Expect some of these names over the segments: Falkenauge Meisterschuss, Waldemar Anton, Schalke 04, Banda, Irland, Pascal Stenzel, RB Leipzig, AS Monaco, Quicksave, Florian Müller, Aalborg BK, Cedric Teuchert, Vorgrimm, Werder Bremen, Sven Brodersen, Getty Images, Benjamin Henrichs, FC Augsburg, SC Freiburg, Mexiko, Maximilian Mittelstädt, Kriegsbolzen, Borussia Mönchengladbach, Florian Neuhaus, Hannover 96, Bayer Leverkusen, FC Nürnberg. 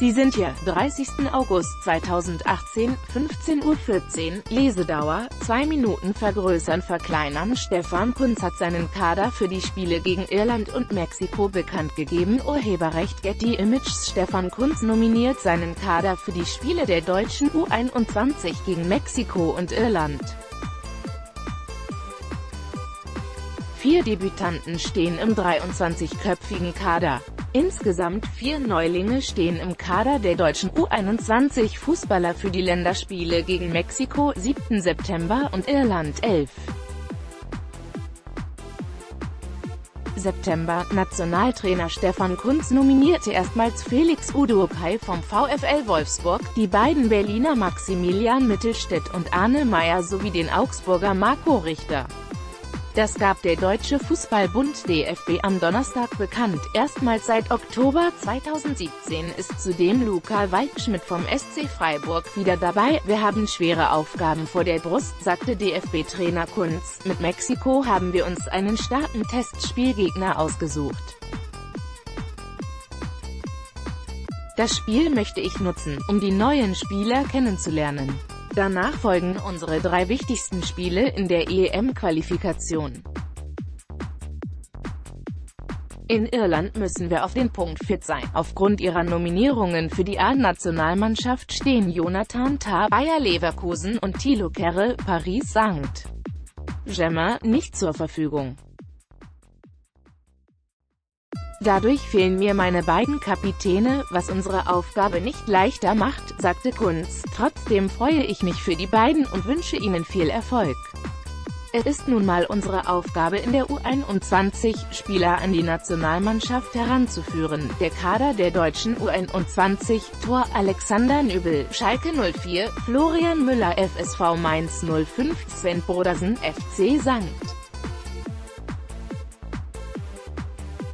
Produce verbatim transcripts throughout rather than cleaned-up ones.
Sie sind hier, dreißigsten August zweitausendachtzehn, fünfzehn Uhr vierzehn, Lesedauer, zwei Minuten vergrößern verkleinern. Stefan Kuntz hat seinen Kader für die Spiele gegen Irland und Mexiko bekannt gegeben. Urheberrecht Getty Images. Stefan Kuntz nominiert seinen Kader für die Spiele der deutschen U einundzwanzig gegen Mexiko und Irland. Vier Debütanten stehen im dreiundzwanzigköpfigen Kader. Insgesamt vier Neulinge stehen im Kader der deutschen U einundzwanzig Fußballer für die Länderspiele gegen Mexiko siebten September und Irland elften September. Nationaltrainer Stefan Kuntz nominierte erstmals Felix Uduokhai vom VfL Wolfsburg, die beiden Berliner Maximilian Mittelstädt und Arne Maier sowie den Augsburger Marco Richter. Das gab der Deutsche Fußballbund D F B am Donnerstag bekannt. Erstmals seit Oktober zweitausendsiebzehn ist zudem Luca Waldschmidt vom S C Freiburg wieder dabei. Wir haben schwere Aufgaben vor der Brust, sagte D F B-Trainer Kuntz. Mit Mexiko haben wir uns einen starken Testspielgegner ausgesucht. Das Spiel möchte ich nutzen, um die neuen Spieler kennenzulernen. Danach folgen unsere drei wichtigsten Spiele in der E M-Qualifikation. In Irland müssen wir auf den Punkt fit sein. Aufgrund ihrer Nominierungen für die A-Nationalmannschaft stehen Jonathan Tah, Bayer Leverkusen und Tilo Kehre, Paris Saint-Germain, nicht zur Verfügung. Dadurch fehlen mir meine beiden Kapitäne, was unsere Aufgabe nicht leichter macht, sagte Kuntz. Trotzdem freue ich mich für die beiden und wünsche ihnen viel Erfolg. Es ist nun mal unsere Aufgabe in der U einundzwanzig, Spieler an die Nationalmannschaft heranzuführen. Der Kader der deutschen U einundzwanzig, Tor Alexander Nübel, Schalke null vier, Florian Müller, F S V Mainz null fünf, Sven Brodersen, F C Sankt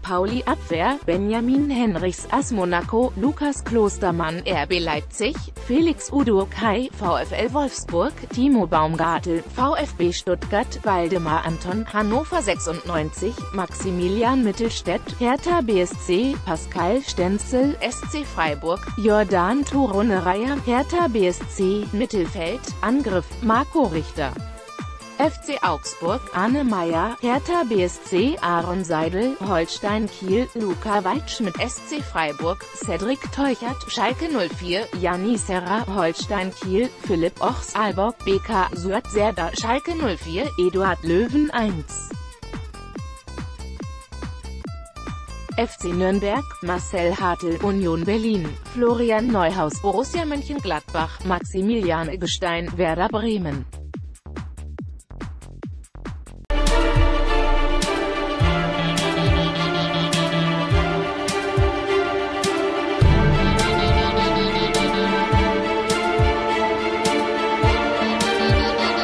Pauli Abwehr, Benjamin Henrichs A S Monaco, Lukas Klostermann R B Leipzig, Felix Uduokhai VfL Wolfsburg, Timo Baumgartel VfB Stuttgart, Waldemar Anton Hannover sechsundneunzig, Maximilian Mittelstädt Hertha B S C, Pascal Stenzel S C Freiburg, Jordan Turunereier Hertha B S C, Mittelfeld, Angriff Marco Richter F C Augsburg, Arne Maier, Hertha B S C, Aaron Seidel, Holstein Kiel, Luca Waldschmidt, S C Freiburg, Cedric Teuchert, Schalke null vier, Jani Serra, Holstein Kiel, Philipp Ochs, Aalborg, B K Suat Serdar, Schalke null vier, Eduard Löwen eins. F C Nürnberg, Marcel Hartl, Union Berlin, Florian Neuhaus, Borussia Mönchengladbach, Maximilian Eggestein, Werder Bremen.